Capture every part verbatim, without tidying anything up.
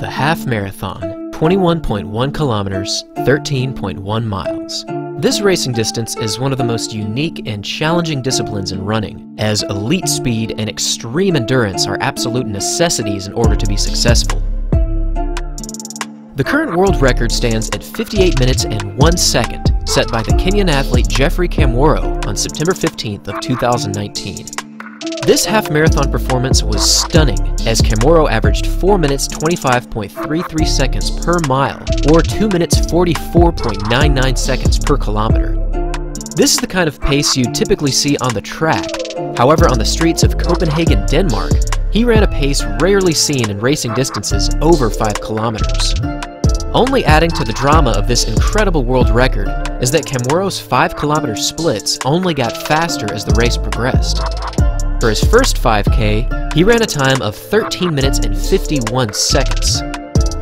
the half marathon, twenty-one point one kilometers, thirteen point one miles. This racing distance is one of the most unique and challenging disciplines in running, as elite speed and extreme endurance are absolute necessities in order to be successful. The current world record stands at fifty-eight minutes and one second, set by the Kenyan athlete Geoffrey Kamworor on September fifteenth of two thousand nineteen. This half-marathon performance was stunning, as Kamworor averaged four minutes twenty-five point three three seconds per mile, or two minutes forty-four point nine nine seconds per kilometer. This is the kind of pace you typically see on the track. However, on the streets of Copenhagen, Denmark, he ran a pace rarely seen in racing distances over five kilometers. Only adding to the drama of this incredible world record is that Kamworor's five kilometer splits only got faster as the race progressed. For his first five K, he ran a time of thirteen minutes and fifty-one seconds.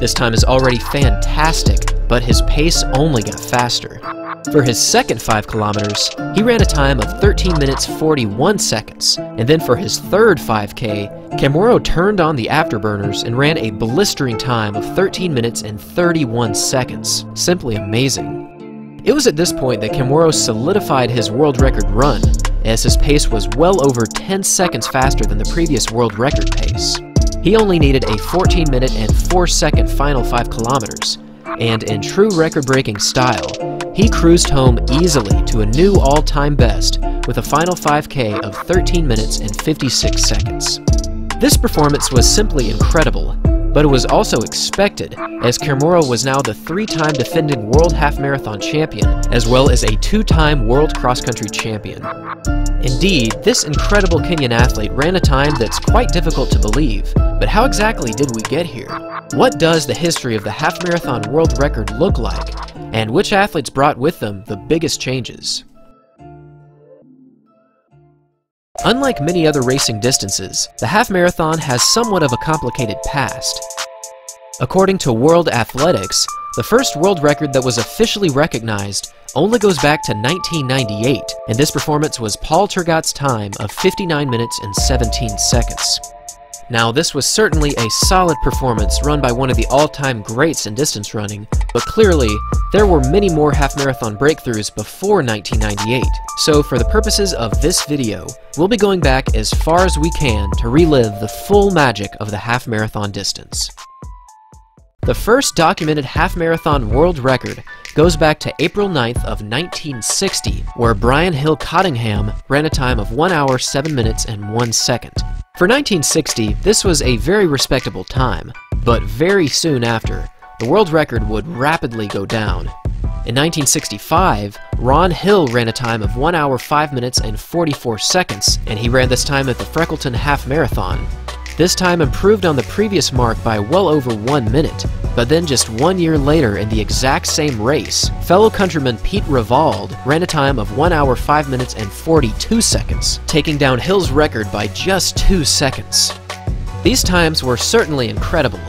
This time is already fantastic, but his pace only got faster. For his second five kilometers, he ran a time of thirteen minutes forty-one seconds, and then for his third five K, Kamworor turned on the afterburners and ran a blistering time of thirteen minutes and thirty-one seconds. Simply amazing. It was at this point that Kamworor solidified his world record run, as his pace was well over ten seconds faster than the previous world record pace. He only needed a fourteen minute and four second final five kilometers, and in true record-breaking style, he cruised home easily to a new all-time best with a final five K of thirteen minutes and fifty-six seconds. This performance was simply incredible, but it was also expected, as Kamworor was now the three-time defending World Half Marathon champion, as well as a two-time World Cross Country champion. Indeed, this incredible Kenyan athlete ran a time that's quite difficult to believe, but how exactly did we get here? What does the history of the half marathon world record look like, and which athletes brought with them the biggest changes? Unlike many other racing distances, the half marathon has somewhat of a complicated past. According to World Athletics, the first world record that was officially recognized only goes back to nineteen ninety-eight, and this performance was Paul Tergat's time of fifty-nine minutes and seventeen seconds. Now, this was certainly a solid performance run by one of the all-time greats in distance running, but clearly, there were many more half-marathon breakthroughs before nineteen ninety-eight. So for the purposes of this video, we'll be going back as far as we can to relive the full magic of the half-marathon distance. The first documented half-marathon world record goes back to April ninth of nineteen sixty, where Brian Hill Cottingham ran a time of one hour, seven minutes, and one second. For nineteen sixty, this was a very respectable time, but very soon after, the world record would rapidly go down. In nineteen sixty-five, Ron Hill ran a time of one hour, five minutes, and forty-four seconds, and he ran this time at the Freckleton Half Marathon. This time improved on the previous mark by well over one minute, but then just one year later in the exact same race, fellow countryman Pete Revald ran a time of one hour, five minutes, and forty-two seconds, taking down Hill's record by just two seconds. These times were certainly incredible,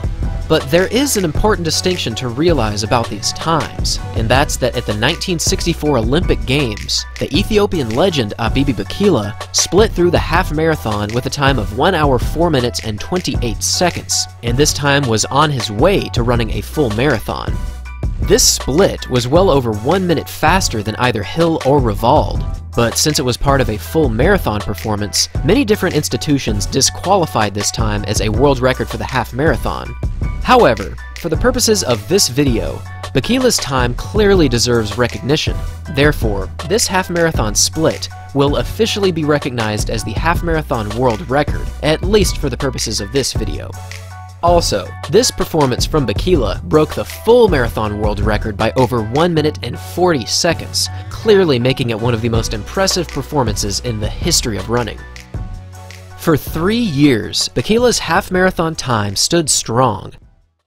but there is an important distinction to realize about these times, and that's that at the nineteen sixty-four Olympic Games, the Ethiopian legend Abebe Bikila split through the half marathon with a time of one hour, four minutes, and twenty-eight seconds, and this time was on his way to running a full marathon. This split was well over one minute faster than either Hill or Revald, but since it was part of a full marathon performance, many different institutions disqualified this time as a world record for the half marathon. However, for the purposes of this video, Bikila's time clearly deserves recognition. Therefore, this half-marathon split will officially be recognized as the half-marathon world record, at least for the purposes of this video. Also, this performance from Bikila broke the full marathon world record by over one minute and forty seconds, clearly making it one of the most impressive performances in the history of running. For three years, Bikila's half-marathon time stood strong.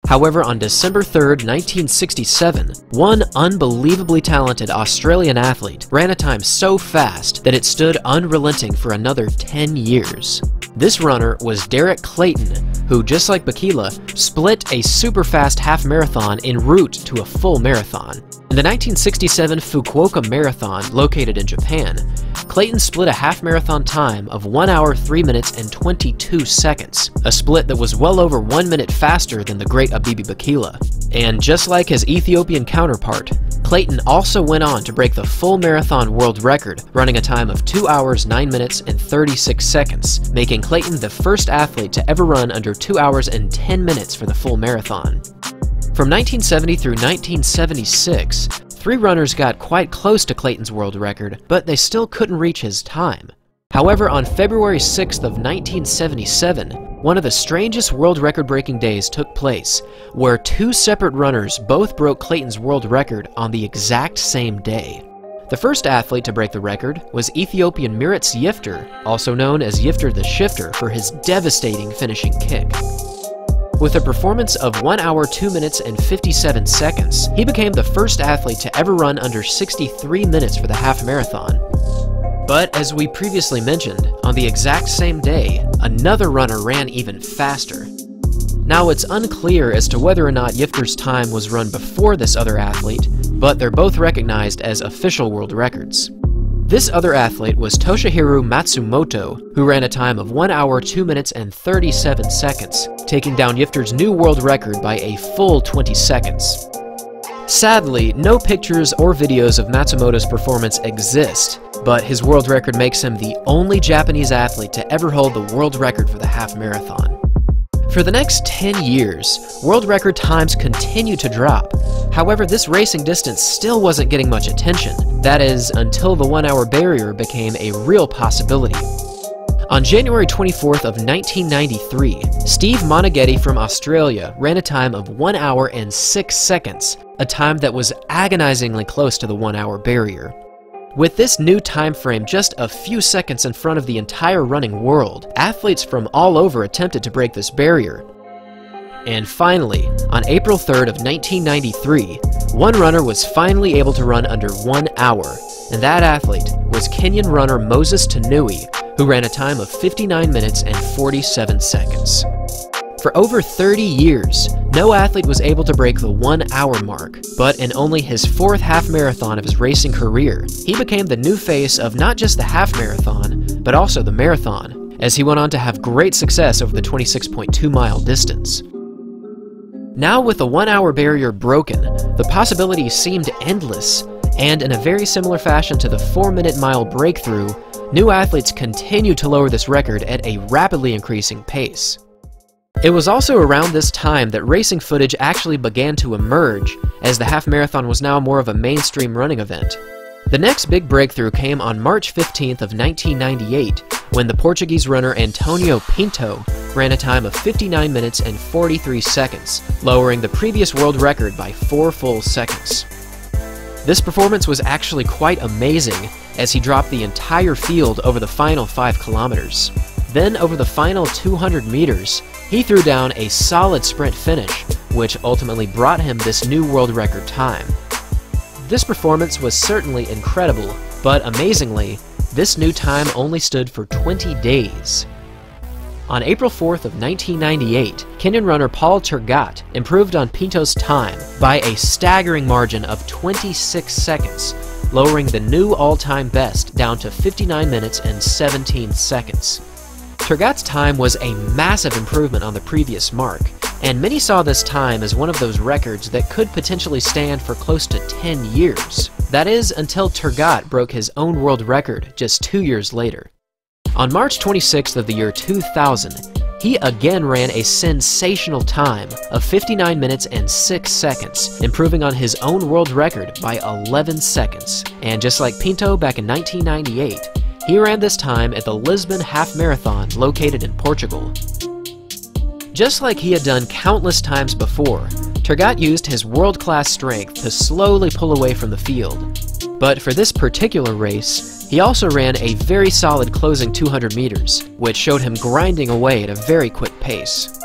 However, on December third, nineteen sixty-seven, one unbelievably talented Australian athlete ran a time so fast that it stood unrelenting for another ten years. This runner was Derek Clayton, who, just like Bikila, split a super fast half marathon en route to a full marathon. In the nineteen sixty-seven Fukuoka Marathon, located in Japan, Clayton split a half marathon time of one hour three minutes and twenty-two seconds, a split that was well over one minute faster than the great Abebe Bikila. And just like his Ethiopian counterpart, Clayton also went on to break the full marathon world record, running a time of two hours nine minutes and thirty-six seconds, making Clayton the first athlete to ever run under two hours and ten minutes for the full marathon. From nineteen seventy through nineteen seventy-six, three runners got quite close to Clayton's world record, but they still couldn't reach his time. However, on February sixth of nineteen seventy-seven, one of the strangest world record-breaking days took place, where two separate runners both broke Clayton's world record on the exact same day. The first athlete to break the record was Ethiopian Miruts Yifter, also known as Yifter the Shifter, for his devastating finishing kick. With a performance of one hour two minutes and fifty-seven seconds, he became the first athlete to ever run under sixty-three minutes for the half marathon. But as we previously mentioned, on the exact same day, another runner ran even faster. Now it's unclear as to whether or not Yifter's time was run before this other athlete, but they're both recognized as official world records. This other athlete was Toshihiro Matsumoto, who ran a time of one hour two minutes and thirty-seven seconds, taking down Yifter's new world record by a full twenty seconds. Sadly, no pictures or videos of Matsumoto's performance exist, but his world record makes him the only Japanese athlete to ever hold the world record for the half marathon. For the next ten years, world record times continued to drop. However, this racing distance still wasn't getting much attention. That is, until the one-hour barrier became a real possibility. On January twenty-fourth of nineteen ninety-three, Steve Moneghetti from Australia ran a time of one hour and six seconds, a time that was agonizingly close to the one-hour barrier. With this new time frame just a few seconds in front of the entire running world, athletes from all over attempted to break this barrier. And finally, on April third of nineteen ninety-three, one runner was finally able to run under one hour, and that athlete was Kenyan runner Moses Tanui, who ran a time of fifty-nine minutes and forty-seven seconds. For over thirty years, no athlete was able to break the one-hour mark, but in only his fourth half marathon of his racing career, he became the new face of not just the half marathon, but also the marathon, as he went on to have great success over the twenty-six point two mile distance. Now with the one-hour barrier broken, the possibilities seemed endless, and in a very similar fashion to the four-minute mile breakthrough, new athletes continued to lower this record at a rapidly increasing pace. It was also around this time that racing footage actually began to emerge, as the half marathon was now more of a mainstream running event. The next big breakthrough came on March fifteenth of nineteen ninety-eight, when the Portuguese runner Antonio Pinto ran a time of fifty-nine minutes and forty-three seconds, lowering the previous world record by four full seconds. This performance was actually quite amazing, as he dropped the entire field over the final five kilometers. Then over the final two hundred meters, he threw down a solid sprint finish, which ultimately brought him this new world record time. This performance was certainly incredible, but amazingly, this new time only stood for twenty days. On April fourth of nineteen ninety-eight, Kenyan runner Paul Tergat improved on Pinto's time by a staggering margin of twenty-six seconds, lowering the new all-time best down to fifty-nine minutes and seventeen seconds. Tergat's time was a massive improvement on the previous mark, and many saw this time as one of those records that could potentially stand for close to ten years. That is, until Tergat broke his own world record just two years later. On March twenty-sixth of the year two thousand, he again ran a sensational time of fifty-nine minutes and six seconds, improving on his own world record by eleven seconds. And just like Pinto back in nineteen ninety-eight, he ran this time at the Lisbon Half Marathon located in Portugal. Just like he had done countless times before, Tergat used his world-class strength to slowly pull away from the field. But for this particular race, he also ran a very solid closing two hundred meters, which showed him grinding away at a very quick pace.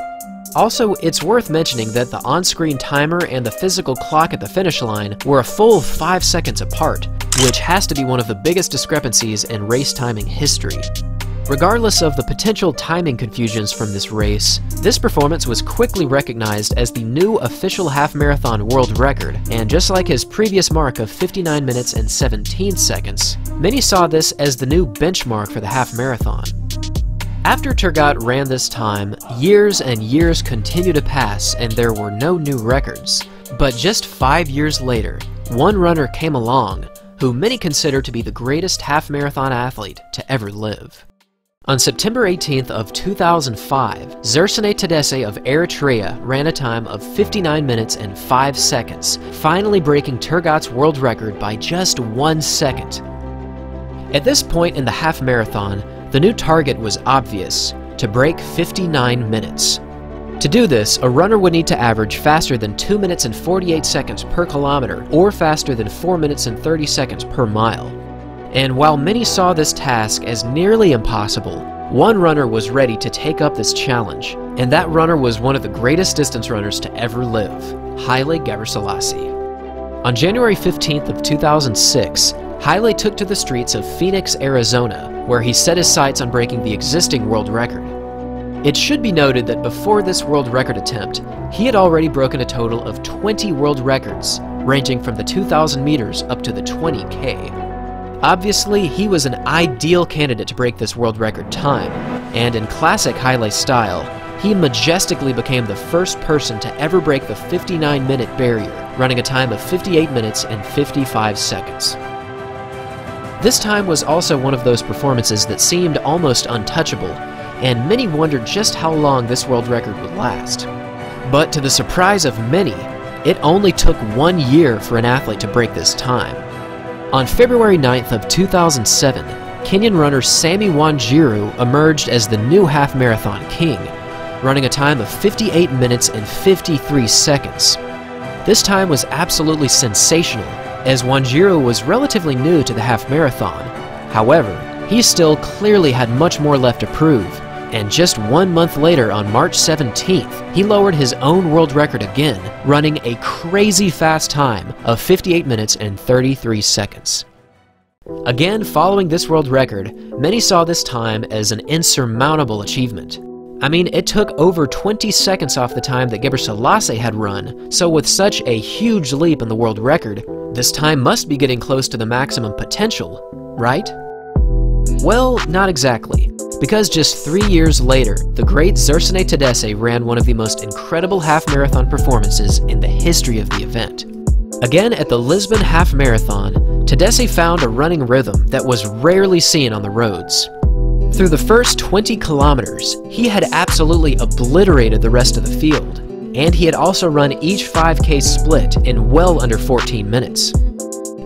Also, it's worth mentioning that the on-screen timer and the physical clock at the finish line were a full five seconds apart, which has to be one of the biggest discrepancies in race timing history. Regardless of the potential timing confusions from this race, this performance was quickly recognized as the new official half-marathon world record, and just like his previous mark of fifty-nine minutes and seventeen seconds, many saw this as the new benchmark for the half-marathon. After Tergat ran this time, years and years continued to pass and there were no new records. But just five years later, one runner came along who many consider to be the greatest half-marathon athlete to ever live. On September eighteenth of two thousand five, Zersenay Tadese of Eritrea ran a time of fifty-nine minutes and five seconds, finally breaking Tergat's world record by just one second. At this point in the half-marathon, the new target was obvious: to break fifty-nine minutes. To do this, a runner would need to average faster than two minutes and forty-eight seconds per kilometer, or faster than four minutes and thirty seconds per mile. And while many saw this task as nearly impossible, one runner was ready to take up this challenge, and that runner was one of the greatest distance runners to ever live, Haile Gebrselassie. On January fifteenth of two thousand six, Haile took to the streets of Phoenix, Arizona, where he set his sights on breaking the existing world record. It should be noted that before this world record attempt, he had already broken a total of twenty world records, ranging from the two thousand meters up to the twenty K. Obviously, he was an ideal candidate to break this world record time, and in classic Haile style, he majestically became the first person to ever break the fifty-nine minute barrier, running a time of fifty-eight minutes and fifty-five seconds. This time was also one of those performances that seemed almost untouchable, and many wondered just how long this world record would last. But to the surprise of many, it only took one year for an athlete to break this time. On February ninth of two thousand seven, Kenyan runner Sammy Wanjiru emerged as the new half-marathon king, running a time of fifty-eight minutes and fifty-three seconds. This time was absolutely sensational, as Wanjiru was relatively new to the half-marathon. However, he still clearly had much more left to prove, and just one month later, on March seventeenth, he lowered his own world record again, running a crazy fast time of fifty-eight minutes and thirty-three seconds. Again, following this world record, many saw this time as an insurmountable achievement. I mean, it took over twenty seconds off the time that Gebrselassie had run, so with such a huge leap in the world record, this time must be getting close to the maximum potential, right? Well, not exactly, because just three years later, the great Zersenay Tadese ran one of the most incredible half-marathon performances in the history of the event. Again, at the Lisbon Half Marathon, Tadese found a running rhythm that was rarely seen on the roads. Through the first twenty kilometers, he had absolutely obliterated the rest of the field, and he had also run each five K split in well under fourteen minutes.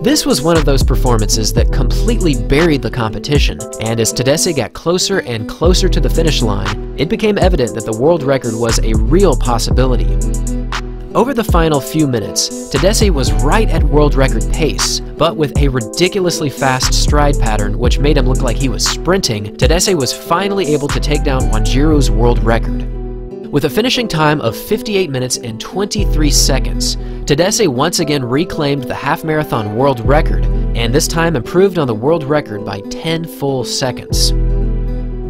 This was one of those performances that completely buried the competition, and as Tadese got closer and closer to the finish line, it became evident that the world record was a real possibility. Over the final few minutes, Tadese was right at world record pace, but with a ridiculously fast stride pattern which made him look like he was sprinting, Tadese was finally able to take down Wanjiru's world record. With a finishing time of fifty-eight minutes and twenty-three seconds, Tadese once again reclaimed the half-marathon world record, and this time improved on the world record by ten full seconds.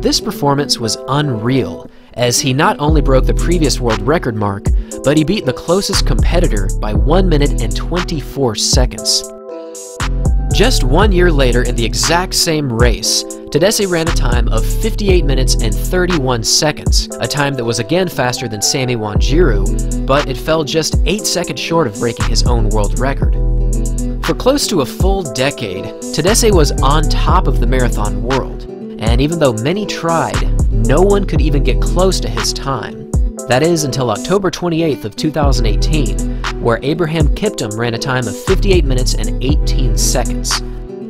This performance was unreal, as he not only broke the previous world record mark, but he beat the closest competitor by one minute and twenty-four seconds. Just one year later, in the exact same race, Tadese ran a time of fifty-eight minutes and thirty-one seconds, a time that was again faster than Sammy Wanjiru, but it fell just eight seconds short of breaking his own world record. For close to a full decade, Tadese was on top of the marathon world, and even though many tried, no one could even get close to his time. That is until October twenty-eighth of two thousand eighteen, where Abraham Kiptum ran a time of fifty-eight minutes and eighteen seconds.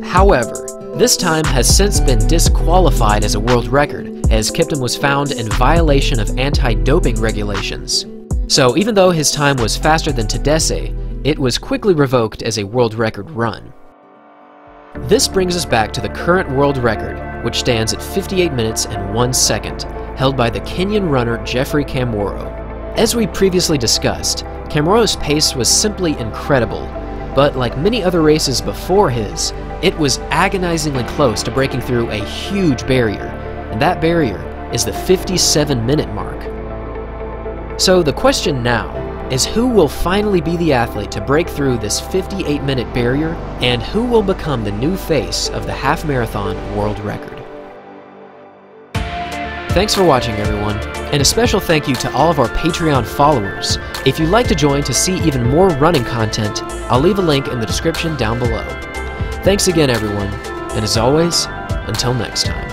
However, this time has since been disqualified as a world record, as Kiptum was found in violation of anti-doping regulations. So even though his time was faster than Tadese, it was quickly revoked as a world record run. This brings us back to the current world record, which stands at fifty-eight minutes and one second, held by the Kenyan runner Geoffrey Kamworor. As we previously discussed, Kamworo's pace was simply incredible, but like many other races before his, it was agonizingly close to breaking through a huge barrier, and that barrier is the fifty-seven minute mark. So the question now is, who will finally be the athlete to break through this fifty-eight minute barrier, and who will become the new face of the half marathon world record? Thanks for watching, everyone, and a special thank you to all of our Patreon followers. If you'd like to join to see even more running content, I'll leave a link in the description down below. Thanks again, everyone, and as always, until next time.